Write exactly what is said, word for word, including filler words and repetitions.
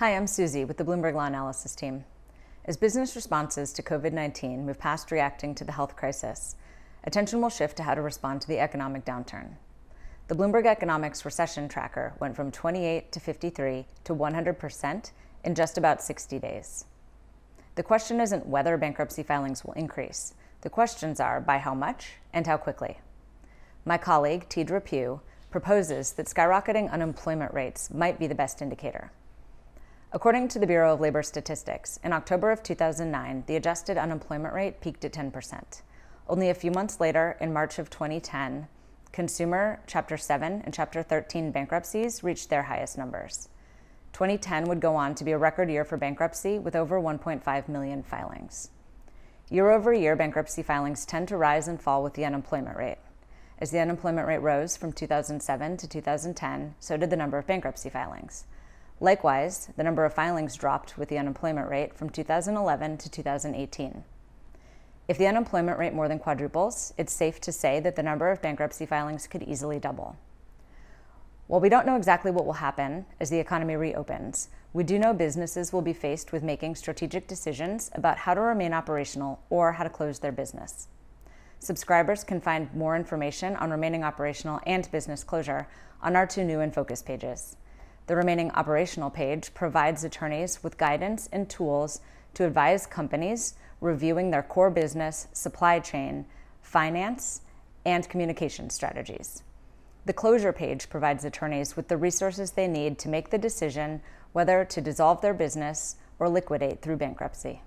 Hi, I'm Susie with the Bloomberg Law Analysis Team. As business responses to COVID nineteen move past reacting to the health crisis, attention will shift to how to respond to the economic downturn. The Bloomberg Economics Recession Tracker went from twenty-eight to fifty-three to one hundred percent in just about sixty days. The question isn't whether bankruptcy filings will increase. The questions are by how much and how quickly. My colleague, Tiedra Pugh, proposes that skyrocketing unemployment rates might be the best indicator. According to the Bureau of Labor Statistics, in October of two thousand nine, the adjusted unemployment rate peaked at ten percent. Only a few months later, in March of twenty ten, consumer Chapter seven and Chapter thirteen bankruptcies reached their highest numbers. twenty ten would go on to be a record year for bankruptcy with over one point five million filings. Year over year, bankruptcy filings tend to rise and fall with the unemployment rate. As the unemployment rate rose from two thousand seven to two thousand ten, so did the number of bankruptcy filings. Likewise, the number of filings dropped with the unemployment rate from two thousand eleven to two thousand eighteen. If the unemployment rate more than quadruples, it's safe to say that the number of bankruptcy filings could easily double. While we don't know exactly what will happen as the economy reopens, we do know businesses will be faced with making strategic decisions about how to remain operational or how to close their business. Subscribers can find more information on remaining operational and business closure on our two new In Focus pages. The remaining operational page provides attorneys with guidance and tools to advise companies reviewing their core business, supply chain, finance, and communication strategies. The closure page provides attorneys with the resources they need to make the decision whether to dissolve their business or liquidate through bankruptcy.